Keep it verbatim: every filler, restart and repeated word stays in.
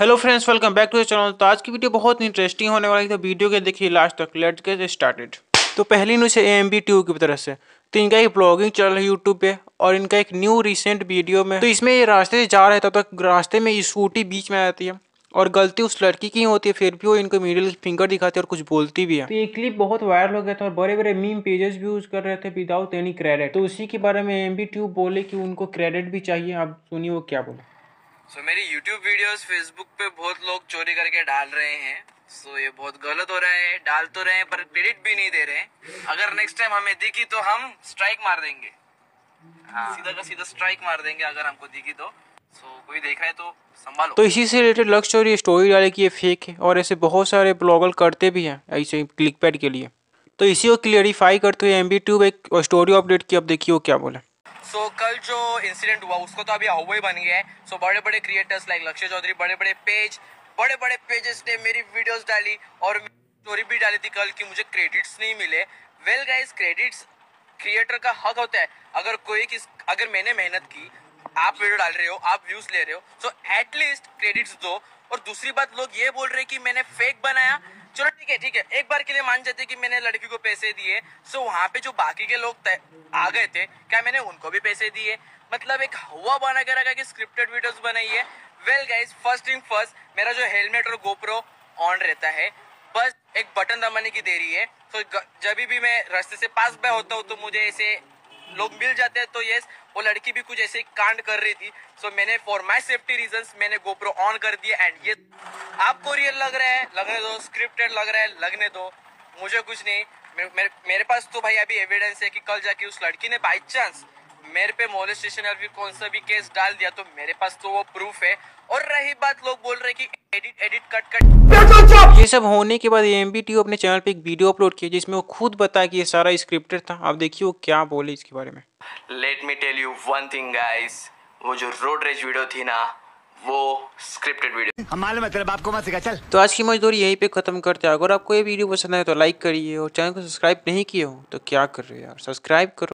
Hello friends, welcome back to the channel. तो आज की वीडियो बहुत इंटरेस्टिंग होने वाली है, तो वीडियो के देखिए लास्ट तक। Let's get started. तो पहली न्यूज़ है एएमबी ट्यूब की तरफ से। तो इनका एक ब्लॉगिंग चल रहा है यूट्यूब पे, और इनका एक न्यू रिसेंट वीडियो में, तो इसमें ये रास्ते से जा रहे थे, तो रास्ते में स्कूटी बीच में आ जाती है, और गलती उस लड़की की होती है, फिर भी वो इनको मिडिल फिंगर दिखाती है और कुछ बोलती भी है। तो ये क्लिप बहुत वायरल हो गया था, और बड़े बड़े मीम पेजेस भी यूज कर रहे थे विदाउट एनी क्रेडिट। तो उसी के बारे में एएमबी ट्यूब बोले कि उनको क्रेडिट भी चाहिए। आप सुनिए वो क्या बोले। सो so, मेरी YouTube वीडियोस Facebook पे बहुत लोग चोरी करके डाल रहे हैं। सो so, ये बहुत गलत हो रहा है। डाल तो रहे हैं पर क्रेडिट भी नहीं दे रहे हैं। अगर नेक्स्ट टाइम हमें दिखी तो हम स्ट्राइक मार देंगे। हाँ, सीधा का सीधा स्ट्राइक मार देंगे अगर हमको दिखी तो। सो so, कोई देखा है तो संभालो। तो इसी से रिलेटेड लक्ष्य चौधरी स्टोरी डाले कि ये फेक है, और ऐसे बहुत सारे ब्लॉगर करते भी हैं ऐसे क्लिक पैड के लिए। तो इसी को क्लियरिफाई करते हुए एएमबी ट्यूब एक स्टोरी अपडेट की। अब देखिए वो क्या बोले। सो so, कल जो इंसिडेंट हुआ उसको तो अभी हवा ही बन गया है। सो so, बड़े बड़े क्रिएटर्स लाइक लक्ष्य चौधरी, बड़े बड़े पेज, बड़े बड़े पेजेस ने मेरी वीडियोस डाली और स्टोरी भी डाली थी कल कि मुझे क्रेडिट्स नहीं मिले। वेल गाइस, क्रेडिट्स क्रिएटर का हक होता है। अगर कोई किस अगर मैंने मेहनत की, आप वीडियो डाल रहे हो, आप व्यूज ले रहे हो, सो एटलीस्ट क्रेडिट्स दो। और दूसरी बात, लोग ये बोल रहे हैं कि मैंने फेक बनाया। चलो ठीक है ठीक है, एक बार के लिए मान जाते कि मैंने लड़की को पैसे दिए। सो वहाँ पे जो बाकी के लोग आ गए थे, क्या मैंने उनको भी पैसे दिए? मतलब एक हवा बना के रखा कि स्क्रिप्टेड वीडियोस बनाई है। Well guys, first thing first, मेरा जो हेलमेट और गोप्रो ऑन रहता है, बस एक बटन दबाने की देरी है। सो so, जब भी मैं रास्ते से पास बाय होता हूँ तो मुझे ऐसे लोग मिल जाते हैं। तो यस, वो लड़की भी कुछ ऐसे कांड कर रही थी। सो so, मैंने फॉर माय सेफ्टी रीजंस मैंने गोप्रो ऑन कर दिया। एंड ये आपको रियल लग रहा है, लगने दो। स्क्रिप्टेड लग रहा है, लगने दो। मुझे कुछ नहीं, मेरे, मेरे, मेरे पास तो भाई अभी एविडेंस है कि कल जाके उस लड़की ने बाई चांस मेरे पे मोलेस्टेशन या फिर कौन सा भी केस डाल दिया, तो मेरे पास तो वो प्रूफ है। और रही बात, लोग बोल रहे कि एडिट एडिट कट कट। ये सब होने के बाद एएमबी ट्यूब अपने चैनल पे एक वीडियो अपलोड किया जिसमें वो खुद बताया कि ये सारा स्क्रिप्टेड था। आप देखिए वो क्या बोले इसके बारे में। Let me tell you one thing guys, वो जो रोड रेज वीडियो थी ना, वो स्क्रिप्टेड वीडियो। हम मालूम है तेरे बाप को मत सिखा, चल। तो आज की मजदूरी यहीं पे खत्म करते हैं। अगर आपको ये वीडियो पसंद आए तो लाइक करिए, और चैनल को सब्सक्राइब नहीं किए हो तो क्या कर रहे हो यार, सब्सक्राइब करो।